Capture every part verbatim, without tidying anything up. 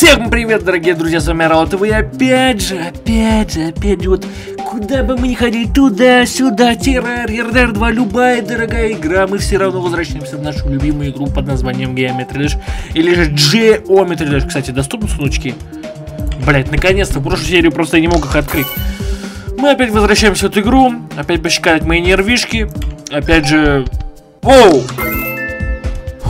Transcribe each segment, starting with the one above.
Всем привет, дорогие друзья, с вами Робтоп, и опять же, опять же, опять же, вот куда бы мы ни ходили, туда-сюда, Терра, Ярдер два, любая дорогая игра, мы все равно возвращаемся в нашу любимую игру под названием Geometry Dash, или же Geometry Dash. Кстати, доступны сундучки? Блять, наконец-то, в прошлую серию просто я не мог их открыть. Мы опять возвращаемся в эту игру, опять пощекают мои нервишки, опять же... Оу!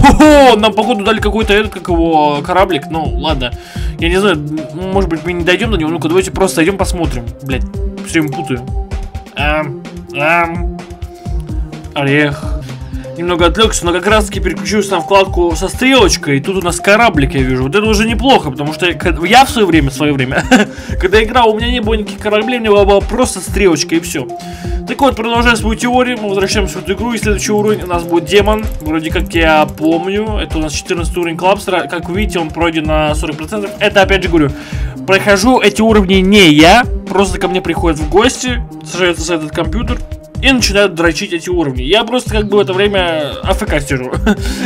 Хо-хо, нам походу дали какой-то этот, как его, кораблик. Ну, ладно. Я не знаю, может быть мы не дойдем до него. Ну-ка, давайте просто идем посмотрим. Блять, все время путаю. Эм, эм. Орех. Немного отвлекся, но как раз таки переключился на вкладку со стрелочкой. И тут у нас кораблик, я вижу. Вот это уже неплохо, потому что я в свое время, в свое время, когда играл, у меня не было никаких кораблей, у меня была просто стрелочка и все. Так вот, продолжаем свою теорию, мы возвращаемся в эту игру, и следующий уровень у нас будет демон, вроде как я помню, это у нас четырнадцатый уровень клапстера, как вы видите, он пройден на сорок процентов, это опять же говорю, прохожу эти уровни не я, просто ко мне приходят в гости, сажаются за этот компьютер и начинают дрочить эти уровни, я просто как бы в это время АФК сижу,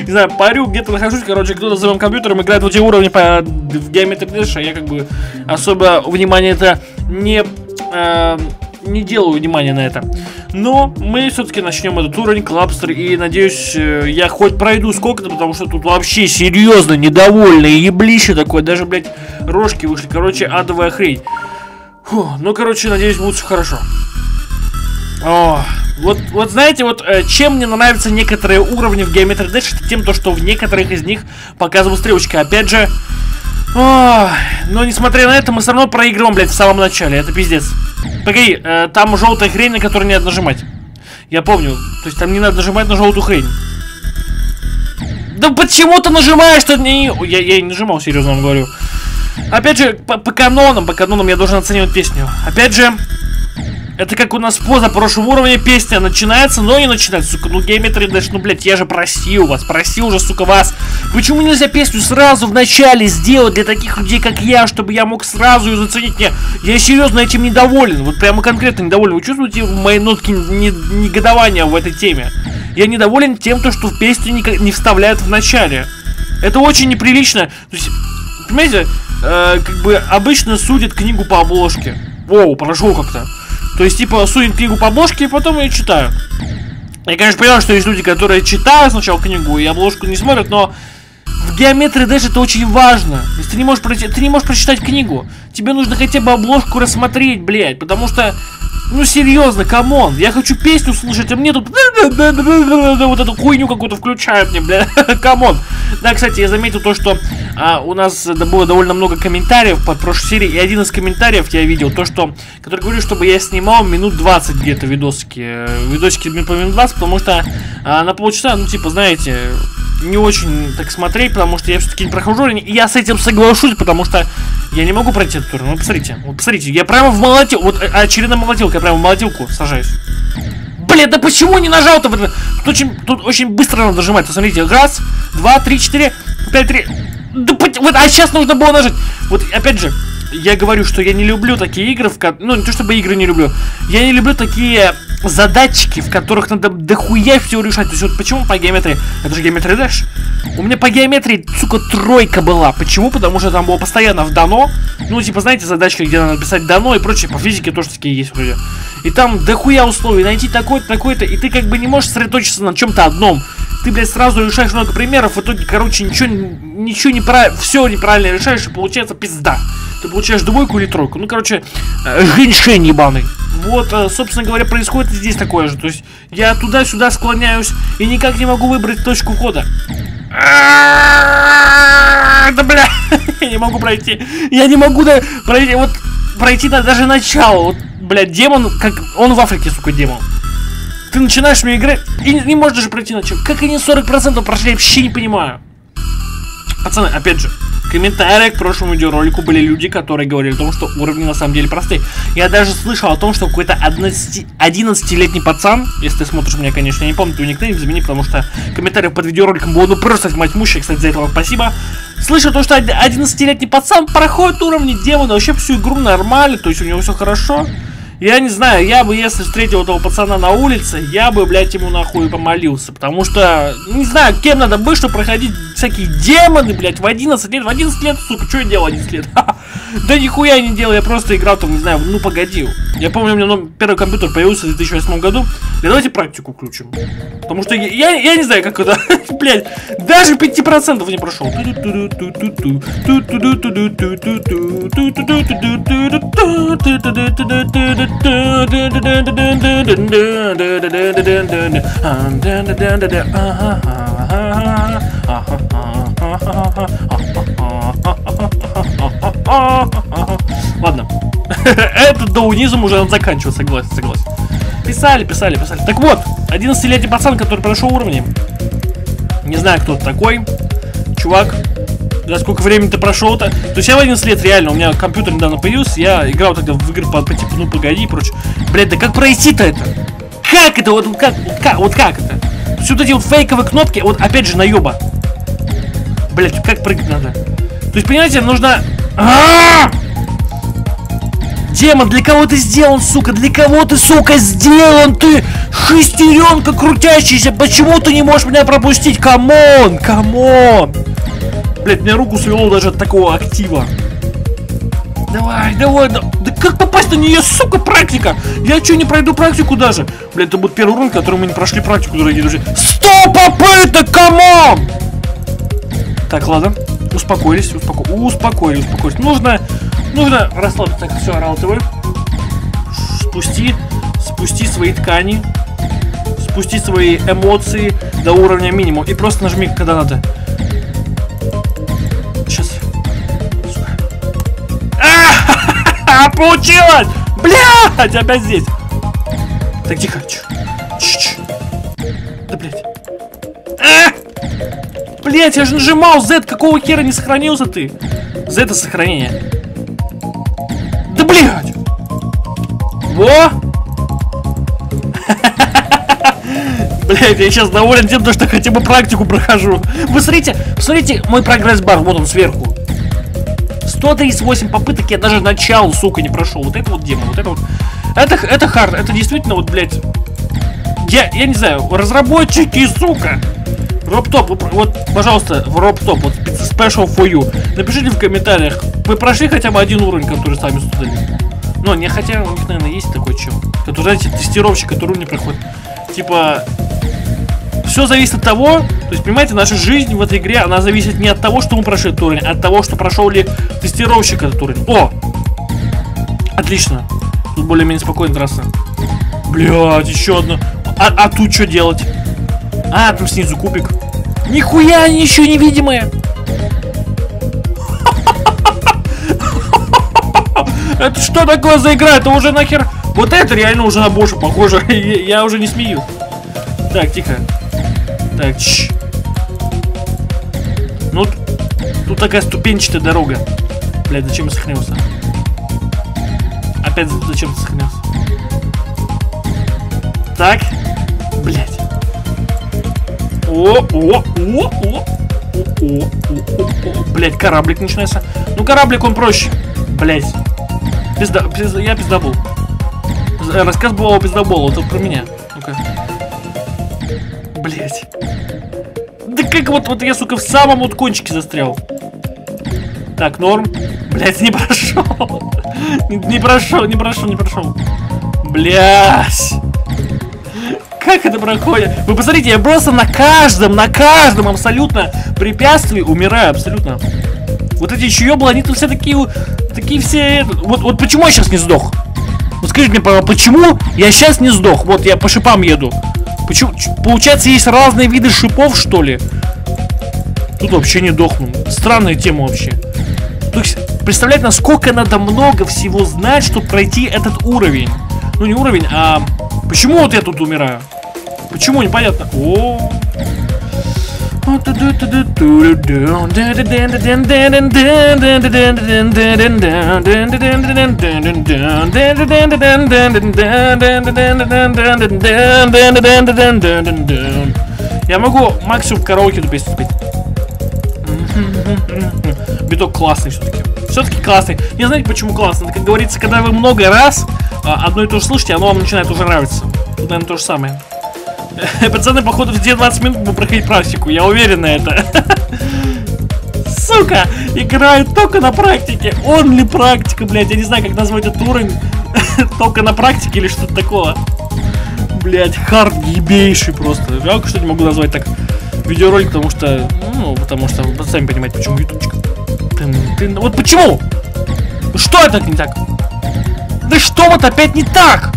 не знаю, парю, где-то нахожусь, короче, кто-то за моим компьютером играет в эти уровни по Geometry Dash, а я как бы особо внимания это не... не делаю внимания на это. Но мы все-таки начнем этот уровень клапстер. И надеюсь, я хоть пройду сколько-то, потому что тут вообще серьезно недовольно и еблище такое. Даже, блядь, рожки вышли. Короче, адовая хрень. Фух, ну, короче, надеюсь, будет все хорошо. О, вот, вот знаете, вот чем мне нравятся некоторые уровни в Geometry Dash, это тем, то, что в некоторых из них показывают стрелочки. Опять же, о, но несмотря на это, мы все равно проигрываем, блядь, в самом начале. Это пиздец. Погоди, э, там желтая хрень, на которую не надо нажимать. Я помню. То есть там не надо нажимать на желтую хрень. Да почему ты нажимаешь? Ты не... Я, я не нажимал, серьезно вам говорю. Опять же, по, по канонам, по канонам я должен оценивать песню. Опять же, это как у нас поза прошлого уровня песня начинается, но не начинается, сука. Ну, Geometry Dash, ну, блядь, я же просил вас, просил же, сука, вас. Почему нельзя песню сразу в начале сделать для таких людей, как я, чтобы я мог сразу ее заценить? Не, я серьезно этим недоволен, вот прямо конкретно недоволен. Вы чувствуете мои нотки негодования в этой теме? Я недоволен тем, что в песню не вставляют в начале. Это очень неприлично. То есть, понимаете, э, как бы обычно судят книгу по обложке. Воу, прошло как-то. То есть, типа, судят книгу по обложке, и потом я читаю. Я, конечно, понимаю, что есть люди, которые читают сначала книгу и обложку не смотрят, но в Geometry Dash это очень важно. Если ты не можешь прочитать, ты не можешь прочитать книгу. Тебе нужно хотя бы обложку рассмотреть, блядь, потому что, ну, серьезно, камон, я хочу песню слушать, а мне тут вот эту хуйню какую-то включают мне, блядь, камон. Да, кстати, я заметил то, что а, у нас было довольно много комментариев под прошлой серией, и один из комментариев я видел, то, что, который говорит, чтобы я снимал минут двадцать где-то видосики, видосики по минут двадцать, потому что а, на полчаса, ну, типа, знаете, не очень так смотреть, потому что я все-таки не прохожу, и я с этим соглашусь, потому что я не могу пройти этот уровень. Ну, посмотрите, вот посмотрите, я прямо в молотилку, вот очередная молотилка, я прямо в молотилку сажаюсь. Блин, да почему не нажал-то? Тут очень, тут очень быстро надо нажимать, посмотрите, раз, два, три, четыре, пять, три, да, вот, а сейчас нужно было нажать. Вот, опять же, я говорю, что я не люблю такие игры, в ко... ну, не то чтобы игры не люблю, я не люблю такие задачки, в которых надо дохуя все решать. То есть вот почему по геометрии, это же Geometry Dash, у меня по геометрии, сука, тройка была. Почему? Потому что там было постоянно в дано. Ну, типа, знаете, задачка, где надо писать дано и прочее, по физике тоже такие есть вроде. И там дохуя условий, найти такой-то, такой-то, и ты как бы не можешь сосредоточиться на чем-то одном. Ты, блядь, сразу решаешь много примеров, в итоге, короче, ничего, ничего неправильно, все неправильно решаешь, и получается пизда. Ты получаешь двойку или тройку, ну, короче, женьшень ебаный. Вот, собственно говоря, происходит и здесь такое же. То есть я туда-сюда склоняюсь и никак не могу выбрать точку входа. Да бля, я не могу пройти. Я не могу да, пройти, вот, пройти да, даже начало. Вот, бля, демон, как он в Африке, сука, демон. Ты начинаешь мне играть и не, не можешь даже пройти начало. Как они сорок процентов прошли, я вообще не понимаю. Пацаны, опять же, в комментариях к прошлому видеоролику были люди, которые говорили о том, что уровни на самом деле простые. Я даже слышал о том, что какой-то одиннадцатилетний пацан, если ты смотришь меня, конечно, я не помню, ты никнейм замени, потому что комментариев под видеороликом было ну просто мать мущая, кстати, за это вам спасибо. Слышал то, что одиннадцатилетний пацан проходит уровни демона, вообще всю игру нормально, то есть у него все хорошо. Я не знаю, я бы, если встретил этого пацана на улице, я бы, блядь, ему нахуй помолился, потому что, не знаю, кем надо быть, чтобы проходить всякие демоны, блядь, в одиннадцать лет. В одиннадцать лет, сука, что я делал в одиннадцать лет? Да нихуя я не делал, я просто играл там, не знаю, ну погоди. Я помню, у меня первый компьютер появился в две тысячи восьмом году. И давайте практику включим. Потому что я, я, я не знаю, как это, блядь, даже пяти процентов не прошел. Ладно, этот даунизм уже он заканчивал, согласен, согласен. Писали, писали, писали. Так вот, одиннадцатилетний пацан, который прошел уровни. Не знаю, кто это такой. Чувак, за сколько времени ты прошел-то? То есть я в одиннадцать лет реально, у меня компьютер недавно появился, я играл тогда в игры по, по типу «Ну погоди» и прочее. Блять, да как пройти-то это? Как это? Вот как, вот как, вот как это? То есть вот эти вот фейковые кнопки, вот опять же наеба. Блять, как прыгать надо? То есть, понимаете, нужно... Демон, для кого ты сделан, сука? Для кого ты, сука, сделан? Ты шестеренка крутящаяся. Почему ты не можешь меня пропустить? Камон, камон. Блять, мне руку свело даже от такого актива. Давай, давай, да, да как попасть на нее, сука, практика? Я чё, не пройду практику даже? Блять, это будет первый уровень, который мы не прошли практику, дорогие друзья. Сто попыток, камон! Так, ладно. Успокоились, успоко... успокоились, успокоились. Нужно, нужно расслабиться. Так, все, ралтовый. Спусти, спусти свои ткани. Спусти свои эмоции до уровня минимума. И просто нажми, когда надо. Сейчас. А-а-а-а-а! Получилось! Блядь, опять здесь. Так, тихо. Ч-ч-ч. Да, блядь. А-а-а! Блять, я же нажимал Z, какого хера не сохранился ты? Z это сохранение. Да блять! Во! Блять, я сейчас доволен тем, что хотя бы практику прохожу. Вы смотрите, смотрите, мой прогресс-бар, вот он сверху. сто тридцать восемь попыток, я даже начало, сука, не прошел. Вот это вот демон, вот это вот. Это, это хард, это действительно вот, блять. Я, я не знаю, разработчики, сука! Робтоп, вот, пожалуйста, в Робтоп, вот, special for you. Напишите в комментариях, вы прошли хотя бы один уровень, который сами создали? Но не хотя, у них, наверное, есть такой чел, который, знаете, тестировщик, который уровни проходит. Типа, все зависит от того, то есть, понимаете, наша жизнь в этой игре, она зависит не от того, что мы прошли этот уровень, а от того, что прошел ли тестировщик этот уровень. О! Отлично. Тут более-менее спокойно трасса. Блядь, еще одно. А, а тут что делать? А, там снизу кубик. Нихуя они еще невидимые. Это что такое за игра? Это уже нахер... Вот это реально уже на боша похоже. Я уже не смею. Так, тихо. Так, чш. Ну, тут такая ступенчатая дорога. Блядь, зачем я сохранился? Опять зачем ты сохранился? Так. Блядь. О-о-о-о-о-о-о-о-о. Блять, кораблик начинается. Ну, кораблик, он проще. Блять. Пизда, пизда, я пиздобол. Рассказ был о пиздоболу, это про меня. Ну-ка. Блять. Да как вот, вот я, сука, в самом вот кончике застрял. Так, норм. Блять, не прошел. Не, не прошел, не прошел, не прошел. Блять. Как это проходит? Вы посмотрите, я просто на каждом, на каждом абсолютно препятствии умираю, абсолютно. Вот эти чьёблы, они тут все такие, такие все... Вот, вот почему я сейчас не сдох? Вот скажите мне, почему я сейчас не сдох? Вот я по шипам еду. Почему? Получается, есть разные виды шипов, что ли? Тут вообще не дохну. Странная тема вообще. То есть, представляете, насколько надо много всего знать, чтобы пройти этот уровень. Ну, не уровень, а... Почему вот я тут умираю? Почему, непонятно. О. Я могу максимум в караоке эту песню спеть. Биток классный все-таки. Все-таки классный. Не знаете, почему классный? Это, как говорится, когда вы много раз одно и то же слышите, оно вам начинает уже нравиться. Тут, наверное, то же самое. Пацаны, походу, в двадцать минут будут проходить практику. Я уверен на это. Сука, играет только на практике. Он ли практика, блядь, я не знаю, как назвать этот уровень. Только на практике или что-то такого. Блядь, хард ебейший просто. Я что не могу назвать так видеоролик, потому что, ну, потому что, вы сами понимаете, почему ютубчик. Вот почему? Что это не так? Да что вот опять не так?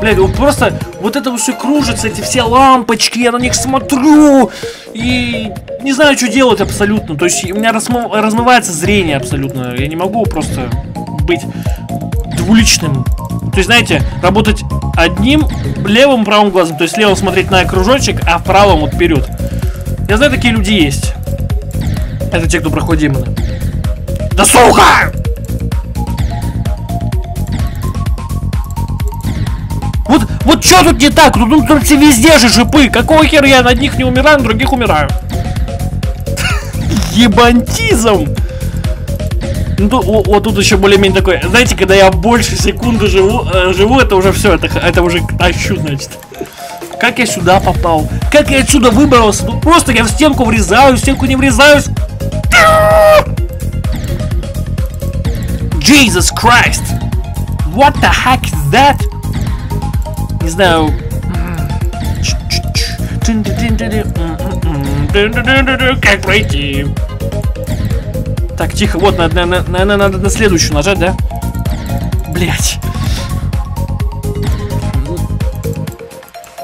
Блядь, вот просто вот это все кружится, эти все лампочки, я на них смотрю и не знаю, что делать абсолютно. То есть у меня размывается зрение абсолютно. Я не могу просто быть двуличным. То есть, знаете, работать одним левым правым глазом. То есть левым смотреть на кружочек, а правым вот вперед. Я знаю, такие люди есть. Это те, кто проходит именно. Да сука! Вот, вот что тут не так? Ну тут, тут все везде же шипы. Какого хера я на одних не умираю, на других умираю? Ебантизм! Ну тут, о, о, тут еще более-менее такой. Знаете, когда я больше секунды живу, э, живу это уже все, это, это уже тащу, значит. Как я сюда попал? Как я отсюда выбрался? Ну просто я в стенку врезаюсь, в стенку не врезаюсь. Jesus Christ! What the heck is that? Не знаю. Как пройти? Так, тихо, вот, наверное, надо, надо на следующую нажать, да? Блять.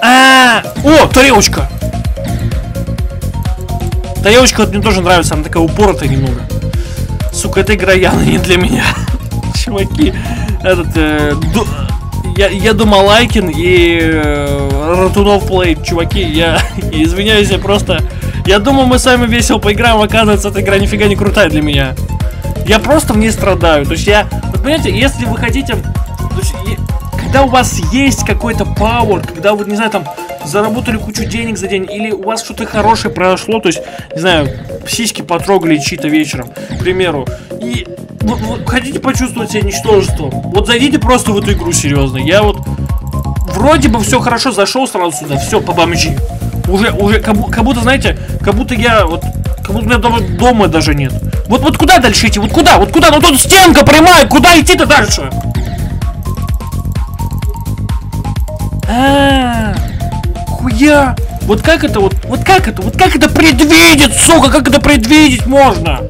А, -а, -а! О, тарелочка! Тарелочка вот мне тоже нравится, она такая упоротая немного. Сука, эта игра явно не для меня. Чуваки, этот... Э, Я, я думал, Айкин и э, Ратунов плей, чуваки, я, я извиняюсь, я просто... Я думал, мы с вами весело поиграем, оказывается, эта игра нифига не крутая для меня. Я просто в ней страдаю, то есть я... Вот понимаете, если вы хотите... То есть, я, когда у вас есть какой-то пауэр, когда вы, не знаю, там, заработали кучу денег за день, или у вас что-то хорошее произошло, то есть, не знаю, сиськи потрогали чьи-то вечером, к примеру, и... Вы, вы хотите почувствовать себя ничтожеством? Вот зайдите просто в эту игру, серьезно. Я вот вроде бы все хорошо, зашел сразу сюда, все по бомжи. Уже, уже, как, как будто, знаете, как будто я вот, как будто у меня дома, дома даже нет. Вот, вот куда дальше идти? Вот куда? Вот куда? Ну тут стенка прямая, куда идти-то дальше? А-а-а, хуя! Вот как это вот, вот как это, вот как это предвидеть, сука, как это предвидеть можно?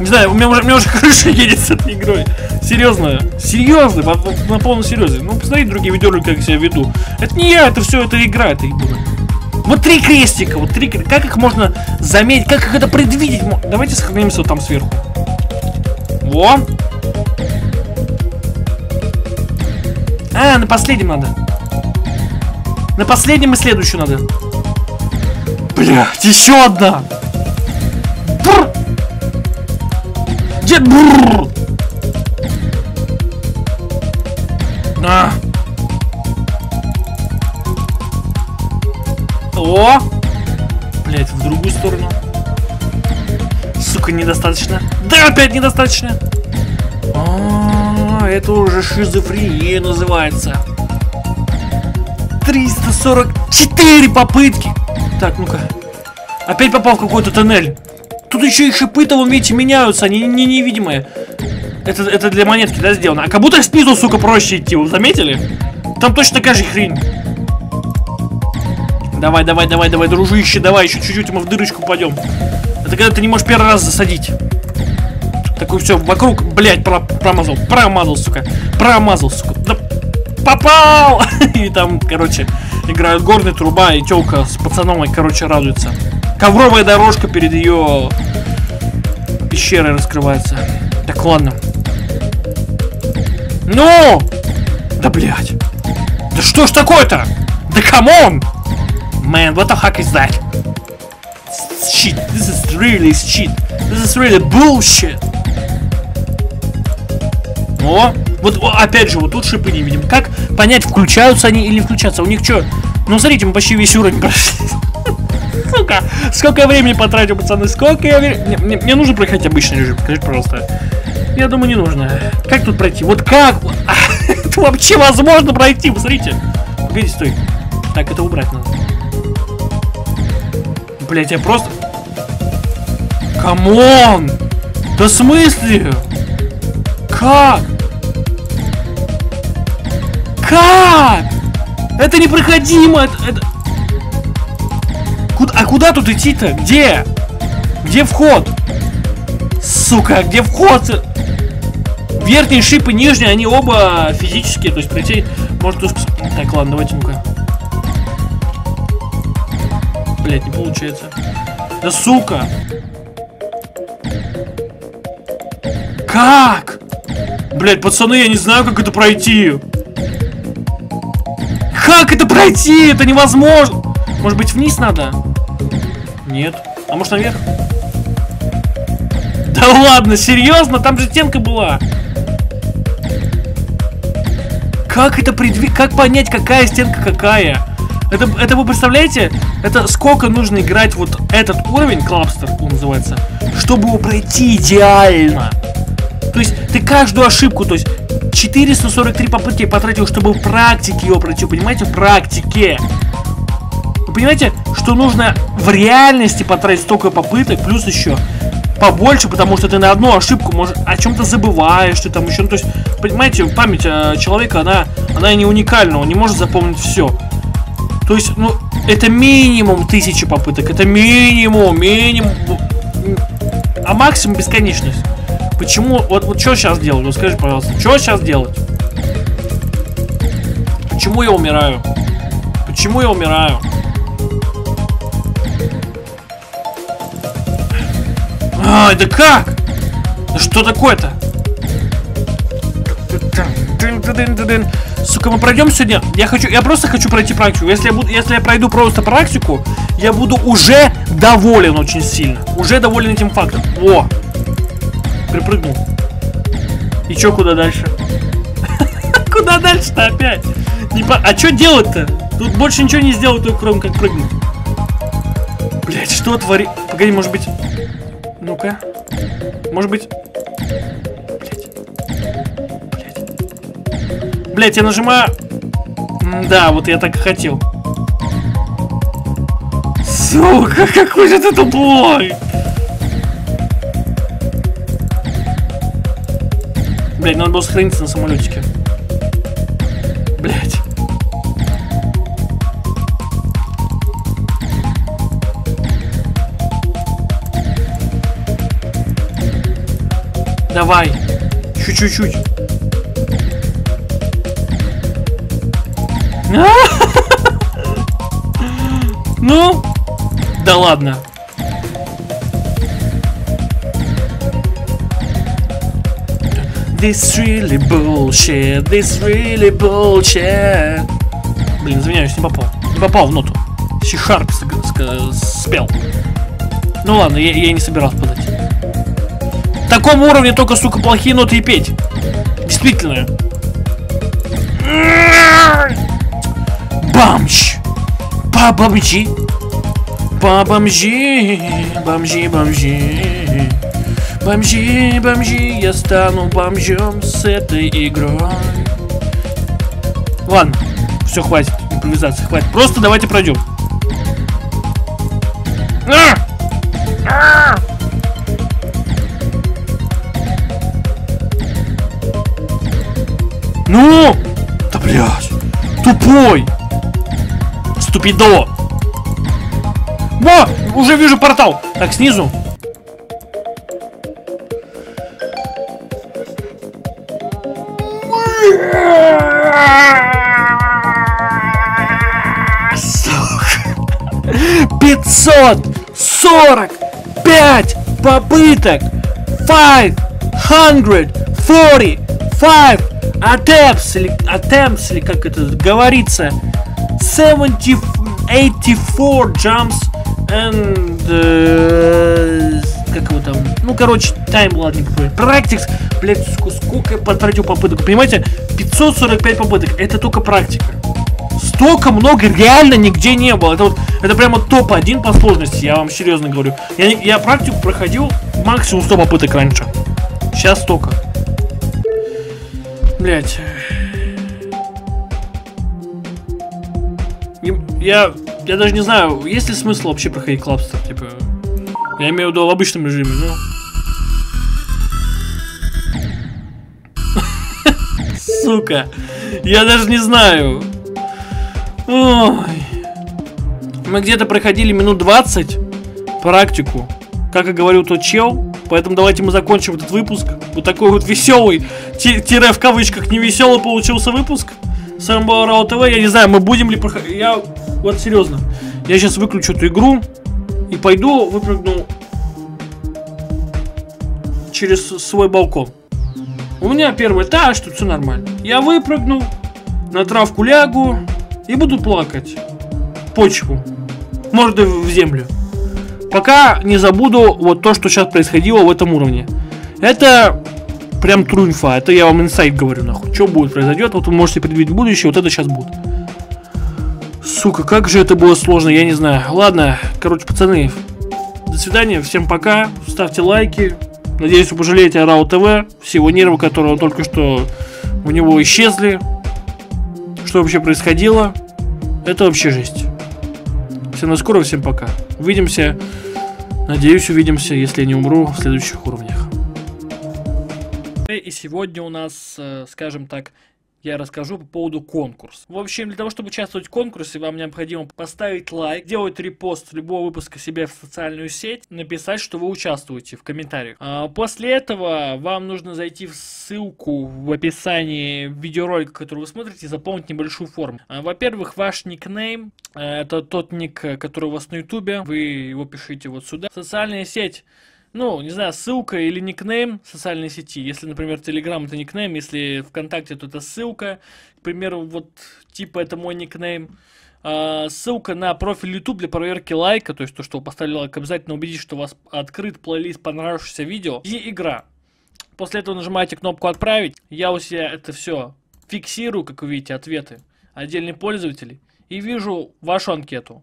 Не знаю, у меня уже, у меня уже крыша едет с этой игрой. Серьезно, серьезно, на полном серьезе. Ну, посмотрите другие видеоролики, как я себя веду. Это не я, это все, это игра, это игра. Вот три крестика, вот три крестика. Как их можно заметить, как их это предвидеть? Давайте сохранимся вот там сверху. Во. А, на последнем надо. На последнем и следующую надо. Блять, еще одна. Бррр. На. О! Блять, в другую сторону. Сука, недостаточно. Да, опять недостаточно. А-а-а, это уже шизофрения называется. триста сорок четыре попытки. Так, ну-ка. Опять попал в какой-то тоннель. Тут еще и шипы-то, вы видите, меняются, они не невидимые. Это, это для монетки, да, сделано? А как будто снизу, сука, проще идти, вы заметили? Там точно такая же хрень. Давай, давай, давай, давай, дружище, давай, еще чуть-чуть, мы в дырочку упадем. Это когда ты не можешь первый раз засадить. Такой все, вокруг, блядь, про промазал, промазал, сука, промазал, сука. Да, попал! И там, короче, играют горные, труба, и телка с пацаном, и, короче, радуется. Ковровая дорожка перед ее пещерой раскрывается. Так, ладно. Ну! Да, блядь. Да что ж такое-то? Да камон! Man, what the fuck is that? It's shit. This is really shit. This is really bullshit. О, вот опять же, вот тут шипы не видим. Как понять, включаются они или не включаются? У них что? Ну, смотрите, мы почти весь уровень прошли. Сука! Сколько я времени потратил, пацаны? Сколько я времени... Мне, мне нужно проходить обычный режим, скажите, пожалуйста. Я думаю, не нужно. Как тут пройти? Вот как? Это вообще возможно пройти, посмотрите. Погоди, стой. Так, это убрать надо. Блять, я просто... Камон! Да в смысле? Как? Как? Это непроходимо! Это, это... Куда, а куда тут идти-то? Где? Где вход? Сука, где вход? Верхний шип и нижний, они оба физические, то есть пройти может узко... Так, ладно, давайте ну-ка. Блять, не получается. Да сука! Как? Блять, пацаны, я не знаю, как это пройти. Как это пройти? Это невозможно. Может быть, вниз надо? Нет. А может, наверх? Да ладно, серьезно? Там же стенка была. Как это предвид... Как понять, какая стенка какая? Это, это вы представляете? Это сколько нужно играть вот этот уровень, клапстер он называется, чтобы его пройти идеально. То есть ты каждую ошибку, то есть четыреста сорок три попытки потратил, чтобы в практике его пройти, понимаете? В практике. Вы понимаете, что нужно в реальности потратить столько попыток, плюс еще побольше, потому что ты на одну ошибку может, о чем-то забываешь, ты там еще, ну, то есть, понимаете, память э, человека, она, она не уникальна, он не может запомнить все. То есть, ну, это минимум тысячи попыток. Это минимум, минимум. А максимум бесконечность. Почему? Вот, вот что сейчас делать? Вот скажи, пожалуйста, что сейчас делать? Почему я умираю? Почему я умираю? А, да как? Да что такое-то? Сука, мы пройдем сегодня. Я хочу, я просто хочу пройти практику. Если я буду, если я пройду просто практику, я буду уже доволен очень сильно. Уже доволен этим фактом. О, припрыгнул. И чё, куда дальше? Куда дальше-то опять? Не по... А чё делать-то? Тут больше ничего не сделать, только кроме как прыгнуть. Блять, что твори? Погоди, может быть. Ну-ка, может быть. Блять, я нажимаю. Да, вот я так и хотел. Сука, какой же ты тупой! Блять, надо было сохраниться на самолетике. Блять. Давай. Чуть-чуть-чуть. Ну, да ладно. This really bullshit, this really bullshit. Блин, извиняюсь, не попал. Не попал в ноту. Си-шарп спел. Ну ладно, я, я не собирался подать. В таком уровне только, сука, плохие ноты и петь. Действительно. Бамч! Бомжи, бомжи, бомжи, бомжи, бомжи, бомжи, я стану бомжом с этой игрой. Ладно, все, хватит, импровизация, хватит, просто давайте пройдем. Ну, да блядь, тупой. Ступидо. Во! Уже вижу портал. Так, снизу. пятьсот сорок пять попыток. пятьсот сорок пять attempts, или, attempts, или как это говорится. семьдесят, восемьдесят четыре jumps and uh, как его там, ну короче, time, ладно, практик, блять, сколько я потратил попыток, понимаете, пятьсот сорок пять попыток, это только практика, Настолько много реально нигде не было. Это вот, это прямо топ один по сложности, я вам серьезно говорю. Я, я практику проходил максимум сто попыток раньше. Сейчас только. Блять. Я, я даже не знаю, есть ли смысл вообще проходить клапстер, типа. Я имею в виду в обычном режиме, ну. Сука, я даже не знаю. Ой. Мы где-то проходили минут двадцать практику, как и говорил тот чел. Поэтому давайте мы закончим этот выпуск. Вот такой вот веселый, тире в кавычках, невеселый получился выпуск. С вами был РаоТВ. Я не знаю, мы будем ли проходить. Я вот серьезно. Я сейчас выключу эту игру и пойду выпрыгну через свой балкон. У меня первый этаж, тут все нормально. Я выпрыгну, на травку лягу и буду плакать. Почву. Может и в землю. Пока не забуду вот то, что сейчас происходило в этом уровне. Это прям трунфа. Это я вам инсайт говорю, нахуй. Что будет, произойдет, вот вы можете предвидеть будущее, вот это сейчас будет. Сука, как же это было сложно, я не знаю. Ладно, короче, пацаны, до свидания, всем пока, ставьте лайки. Надеюсь, вы пожалеете о РаоТВ, всего нервы, которые он только что у него исчезли. Что вообще происходило? Это вообще жесть. Всем наскоро, всем пока. Увидимся. Надеюсь, увидимся, если я не умру в следующих уровнях. И сегодня у нас, скажем так, я расскажу по поводу конкурса. В общем, для того, чтобы участвовать в конкурсе, вам необходимо поставить лайк, делать репост любого выпуска себе в социальную сеть, написать, что вы участвуете в комментариях. А после этого вам нужно зайти в ссылку в описании видеоролика, который вы смотрите, и заполнить небольшую форму. А, во-первых, ваш никнейм, а, это тот ник, который у вас на ютубе, вы его пишите вот сюда. Социальная сеть. Ну, не знаю, ссылка или никнейм социальной сети. Если, например, Telegram это никнейм, если ВКонтакте, то это ссылка. К примеру, вот типа это мой никнейм. А, ссылка на профиль YouTube для проверки лайка, то есть то, что вы поставили лайк, обязательно убедитесь, что у вас открыт плейлист понравившегося видео и игра. После этого нажимаете кнопку «Отправить». Я у себя это все фиксирую, как вы видите, ответы отдельных пользователей и вижу вашу анкету.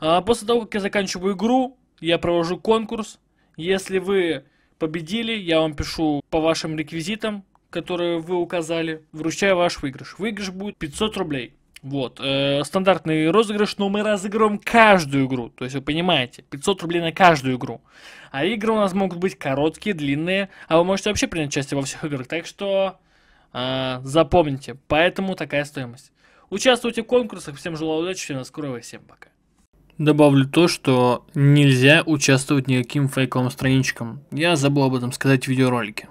А после того, как я заканчиваю игру, я провожу конкурс. Если вы победили, я вам пишу по вашим реквизитам, которые вы указали, вручаю ваш выигрыш. Выигрыш будет пятьсот рублей. Вот, э, стандартный розыгрыш, но мы разыграем каждую игру. То есть вы понимаете, пятьсот рублей на каждую игру. А игры у нас могут быть короткие, длинные, а вы можете вообще принять участие во всех играх. Так что э, запомните, поэтому такая стоимость. Участвуйте в конкурсах, всем желаю удачи, всем скорого, всем пока. Добавлю то, что нельзя участвовать никаким фейковым страничкам. Я забыл об этом сказать в видеоролике.